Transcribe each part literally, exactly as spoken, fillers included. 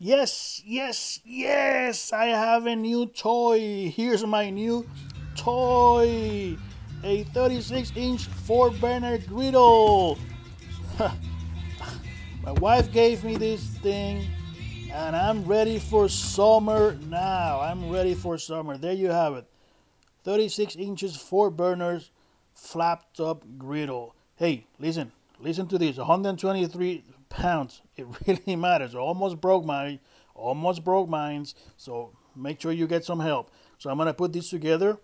Yes, yes, yes, I have a new toy. Here's my new toy, a thirty-six inch four burner griddle. My wife gave me this thing and I'm ready for summer now. I'm ready for summer. There you have it, thirty-six inches, four burners, flap top griddle. Hey, listen, listen to this, one hundred twenty-three pounds. It really matters. Almost broke my almost broke mines, so make sure you get some help. So I'm gonna put this together.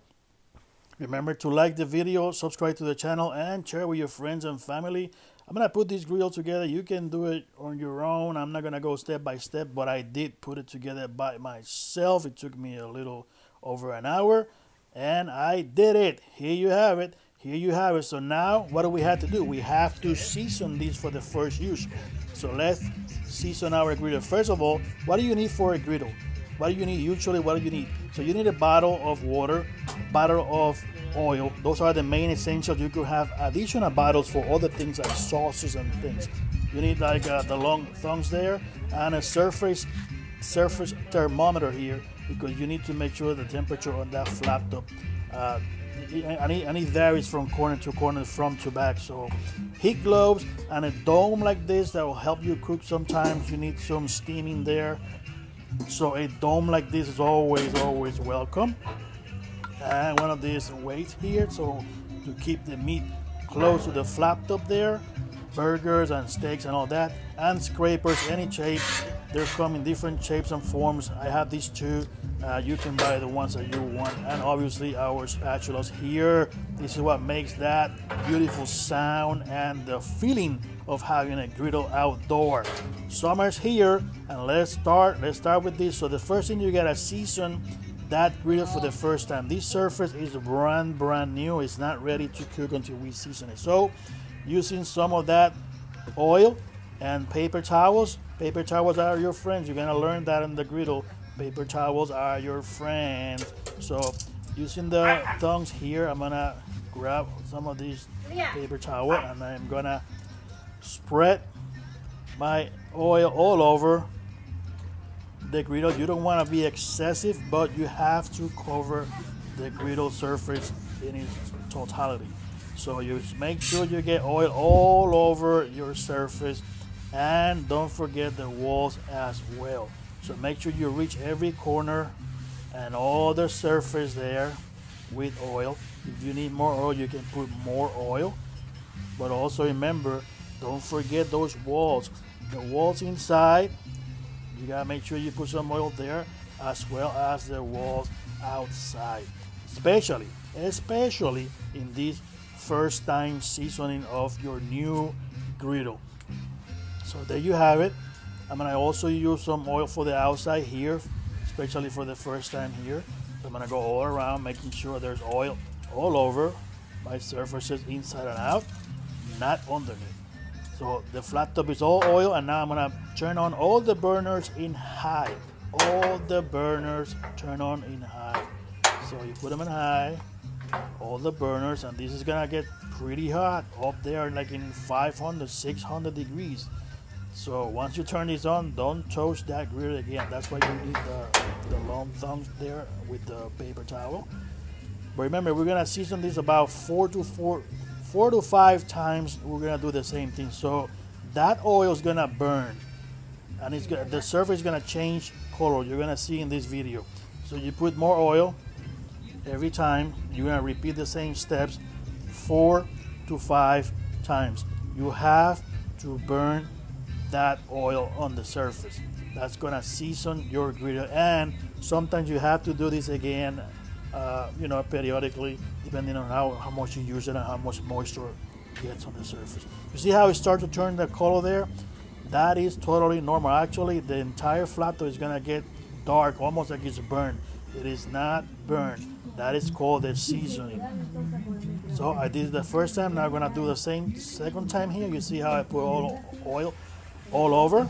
Remember to like the video, subscribe to the channel, and share with your friends and family. I'm gonna put this grill together. You can do it on your own. I'm not gonna go step by step, but I did put it together by myself. It took me a little over an hour and I did it. Here you have it. Here you have it. So now what do we have to do? We have to season this for the first use. So let's season our griddle. First of all, what do you need for a griddle? What do you need usually? What do you need? So you need a bottle of water, bottle of oil. Those are the main essentials. You could have additional bottles for other things like sauces and things. You need like uh, the long thongs there and a surface surface thermometer here, because you need to make sure the temperature on that flap top uh, And it, and it varies from corner to corner, from to back. So heat globes and a dome like this that will help you cook. Sometimes you need some steam in there, so a dome like this is always always welcome. And one of these weights here, so to keep the meat close to the flap top there, burgers and steaks and all that. And scrapers, any shape. They come in different shapes and forms. I have these two. Uh, you can buy the ones that you want. And obviously our spatulas here. This is what makes that beautiful sound and the feeling of having a griddle outdoor. Summer's here, and let's start. Let's start with this. So the first thing, you gotta season that griddle for the first time. This surface is brand brand new. It's not ready to cook until we season it. So using some of that oil and paper towels. Paper towels are your friends. You're gonna learn that in the griddle. Paper towels are your friends. So using the thongs here, I'm gonna grab some of these paper towel and I'm gonna spread my oil all over the griddle. You don't want to be excessive, but you have to cover the griddle surface in its totality. So you make sure you get oil all over your surface, and don't forget the walls as well. So make sure you reach every corner and all the surface there with oil. If you need more oil, you can put more oil. But also remember, don't forget those walls. The walls inside, you gotta make sure you put some oil there, as well as the walls outside. Especially, especially in this first time seasoning of your new griddle. So there you have it. I'm gonna also use some oil for the outside here, especially for the first time here. So I'm gonna go all around, making sure there's oil all over my surfaces, inside and out, not underneath. So the flat top is all oil, and now I'm gonna turn on all the burners in high. All the burners turn on in high. So you put them in high, all the burners, and this is gonna get pretty hot up there, like in five hundred, six hundred degrees. So once you turn this on, don't touch that grill again. That's why you need the, the long thumbs there with the paper towel. But remember, we're gonna season this about four to four four to five times. We're gonna do the same thing. So that oil is gonna burn, and it's gonna, the surface is gonna change color. You're gonna see in this video. So you put more oil every time. You're gonna repeat the same steps four to five times. You have to burn that oil on the surface. That's gonna season your griddle, and sometimes you have to do this again, uh, you know, periodically, depending on how, how much you use it and how much moisture gets on the surface. You see how it starts to turn the color there? That is totally normal. Actually, the entire flat top is gonna get dark, almost like it's burned. It is not burned. That is called the seasoning. So I did the first time. Now I'm gonna do the same second time here. You see how I put all oil all over?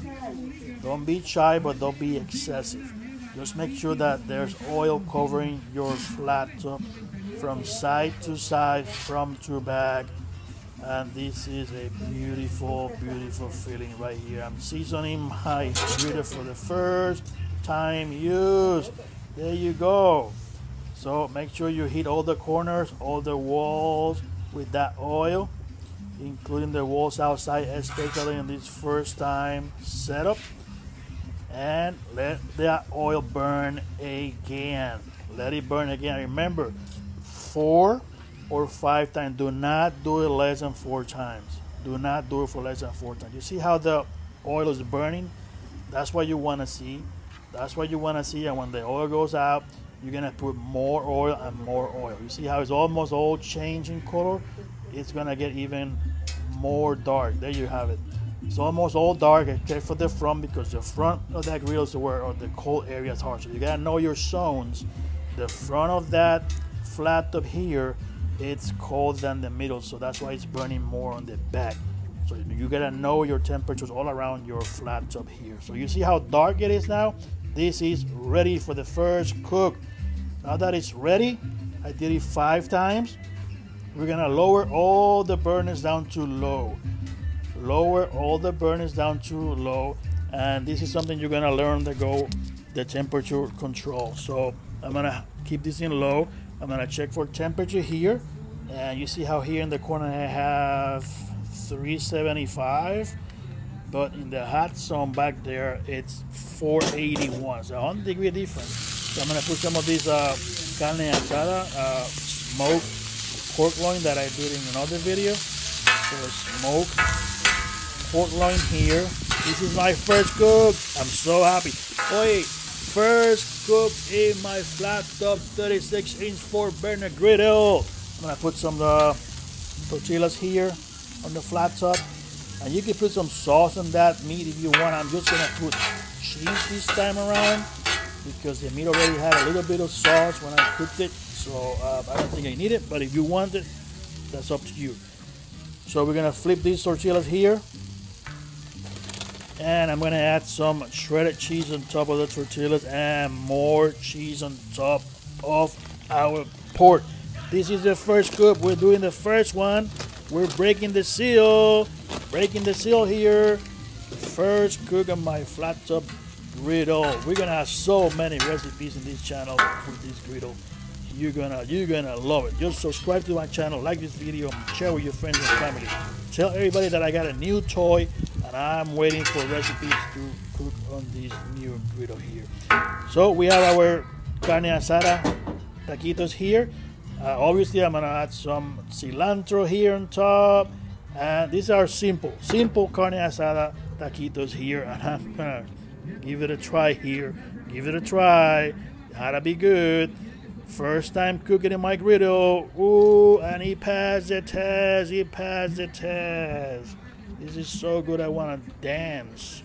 Don't be shy, but don't be excessive. Just make sure that there's oil covering your flat top from side to side, from to back, and this is a beautiful, beautiful feeling right here. I'm seasoning my burrito for the first time use. There you go. So make sure you hit all the corners, all the walls with that oil, including the walls outside, especially in this first time setup. And let that oil burn again. Let it burn again. Remember, four or five times. Do not do it less than four times. Do not do it for less than four times. You see how the oil is burning? That's what you want to see. That's what you want to see. And when the oil goes out, you're going to put more oil and more oil. You see how it's almost all changing color? It's going to get even more dark. There you have it. It's almost all dark except for the front, because the front of that grill is where or the cold areas are. So you got to know your zones. The front of that flat top here, it's colder than the middle, so that's why it's burning more on the back. So you gotta know your temperatures all around your flat top here. So you see how dark it is now? This is ready for the first cook. Now that it's ready, I did it five times. We're gonna lower all the burners down to low. Lower all the burners down to low. And this is something you're gonna learn to go, the temperature control. So I'm gonna keep this in low. I'm gonna check for temperature here, and you see how here in the corner I have three seventy-five, but in the hot zone back there it's four eighty-one, so one degree difference. So I'm gonna put some of this uh, carne asada, uh, smoked pork loin that I did in another video. So smoked pork loin here. This is my first cook. I'm so happy. Oye, first cook in my flat top thirty-six inch four burner griddle. I'm gonna put some uh, tortillas here on the flat top, and you can put some sauce on that meat if you want. I'm just gonna put cheese this time around because the meat already had a little bit of sauce when I cooked it, so uh, I don't think I need it, but if you want it, that's up to you. So we're gonna flip these tortillas here, and I'm gonna add some shredded cheese on top of the tortillas and more cheese on top of our pork. This is the first cook. We're doing the first one. We're breaking the seal. Breaking the seal here. First cook on my flat top griddle. We're gonna have so many recipes in this channel with this griddle. You're gonna, you're gonna love it. Just subscribe to my channel, like this video, share with your friends and family. Tell everybody that I got a new toy and I'm waiting for recipes to cook on this new griddle here. So we have our carne asada taquitos here. Uh, obviously I'm gonna add some cilantro here on top, and these are simple, simple carne asada taquitos here, and I'm gonna give it a try here. Give it a try. Gotta be good. First time cooking in my griddle. Ooh, and he passed the test. He passed the test. This is so good. I want to dance.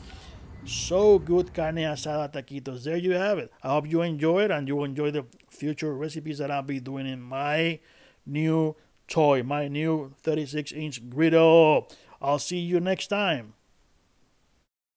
So good carne asada taquitos. There you have it. I hope you enjoy it, and you will enjoy the future recipes that I'll be doing in my new toy, my new thirty-six inch griddle. I'll see you next time.